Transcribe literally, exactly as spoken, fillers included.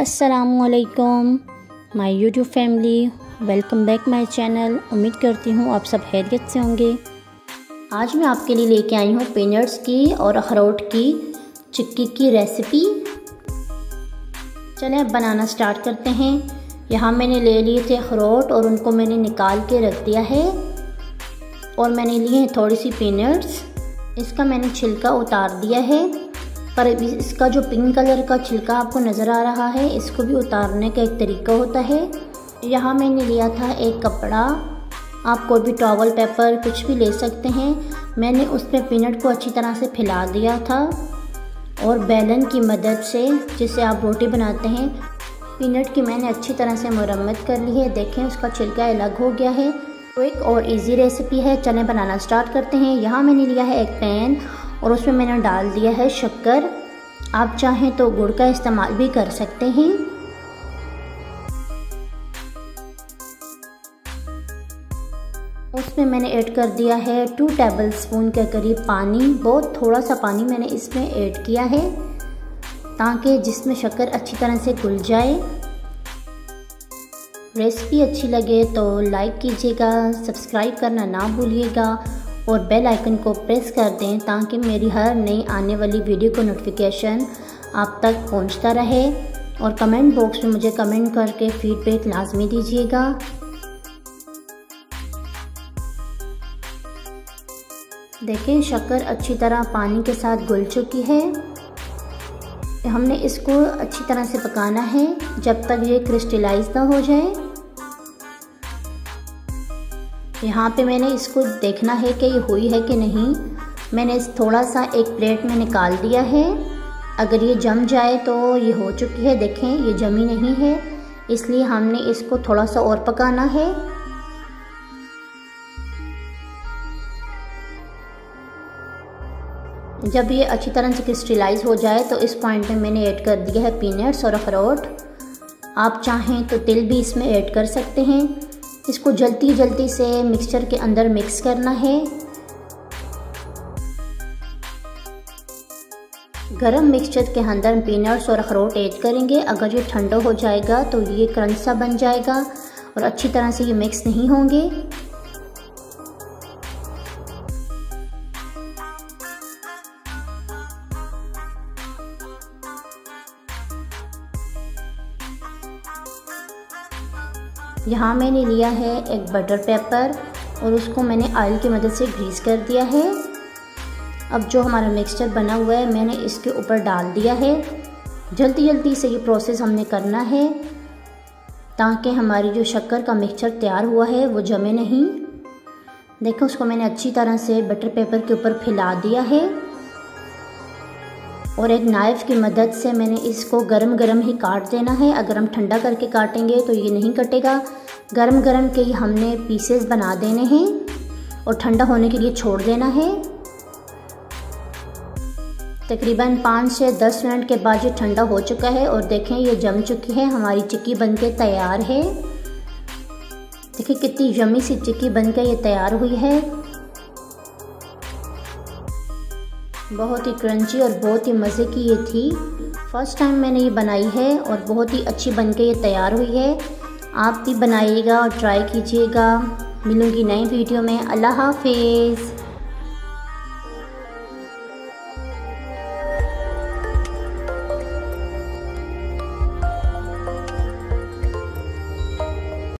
अस्सलामुअलैकुम my YouTube family, welcome back my channel. उम्मीद करती हूँ आप सब खैरियत से होंगे। आज मैं आपके लिए लेके आई हूँ पीनट्स की और अखरोट की चिक्की की रेसिपी। चलें अब बनाना स्टार्ट करते हैं। यहाँ मैंने ले लिए थे अखरोट और उनको मैंने निकाल के रख दिया है, और मैंने लिए हैं थोड़ी सी पीनट्स। इसका मैंने छिलका उतार दिया है, पर इसका जो पिंक कलर का छिलका आपको नज़र आ रहा है, इसको भी उतारने का एक तरीका होता है। यहाँ मैंने लिया था एक कपड़ा, आप कोई भी टॉवल पेपर कुछ भी ले सकते हैं। मैंने उस पर पीनट को अच्छी तरह से फैला दिया था, और बेलन की मदद से जिसे आप रोटी बनाते हैं, पीनट की मैंने अच्छी तरह से मुरम्मत कर ली है। देखें उसका छिलका अलग हो गया है। क्विक और इजी रेसिपी है, चलें बनाना स्टार्ट करते हैं। यहाँ मैंने लिया है एक पैन और उसमें मैंने डाल दिया है शक्कर। आप चाहें तो गुड़ का इस्तेमाल भी कर सकते हैं। उसमें मैंने ऐड कर दिया है टू टेबलस्पून के करीब पानी। बहुत थोड़ा सा पानी मैंने इसमें ऐड किया है ताकि जिसमें शक्कर अच्छी तरह से घुल जाए। रेसिपी अच्छी लगे तो लाइक कीजिएगा, सब्सक्राइब करना ना भूलिएगा और बेल आइकन को प्रेस कर दें ताकि मेरी हर नई आने वाली वीडियो का नोटिफिकेशन आप तक पहुंचता रहे। और कमेंट बॉक्स में मुझे कमेंट करके फीडबैक लाजमी दीजिएगा। देखें शक्कर अच्छी तरह पानी के साथ घुल चुकी है। हमने इसको अच्छी तरह से पकाना है जब तक ये क्रिस्टलाइज ना हो जाए। यहाँ पे मैंने इसको देखना है कि ये हुई है कि नहीं। मैंने थोड़ा सा एक प्लेट में निकाल दिया है। अगर ये जम जाए तो ये हो चुकी है। देखें ये जमी नहीं है, इसलिए हमने इसको थोड़ा सा और पकाना है। जब ये अच्छी तरह से क्रिस्टलाइज हो जाए तो इस पॉइंट में मैंने ऐड कर दिया है पीनट्स और अखरोट। आप चाहें तो तिल भी इसमें ऐड कर सकते हैं। इसको जल्दी जल्दी से मिक्सचर के अंदर मिक्स करना है। गरम मिक्सचर के अंदर पीनट्स और अखरोट ऐड करेंगे। अगर ये ठंडा हो जाएगा तो ये क्रंच सा बन जाएगा और अच्छी तरह से ये मिक्स नहीं होंगे। यहाँ मैंने लिया है एक बटर पेपर और उसको मैंने ऑयल की मदद से ग्रीस कर दिया है। अब जो हमारा मिक्सचर बना हुआ है मैंने इसके ऊपर डाल दिया है। जल्दी जल्दी से ये प्रोसेस हमने करना है ताकि हमारी जो शक्कर का मिक्सचर तैयार हुआ है वो जमे नहीं। देखो उसको मैंने अच्छी तरह से बटर पेपर के ऊपर फैला दिया है, और एक नाइफ़ की मदद से मैंने इसको गरम गरम ही काट देना है। अगर हम ठंडा करके काटेंगे तो ये नहीं कटेगा। गरम गरम के ही हमने पीसेस बना देने हैं और ठंडा होने के लिए छोड़ देना है। तकरीबन पाँच से दस मिनट के बाद ये ठंडा हो चुका है, और देखें ये जम चुकी है। हमारी चिक्की बनके तैयार है। देखिए कितनी यमी सी चिक्की बनके ये तैयार हुई है। बहुत ही क्रंची और बहुत ही मज़े की ये थी। फ़र्स्ट टाइम मैंने ये बनाई है और बहुत ही अच्छी बनके ये तैयार हुई है। आप भी बनाइएगा और ट्राई कीजिएगा। मिलूँगी नई वीडियो में। अल्लाह हाफिज़।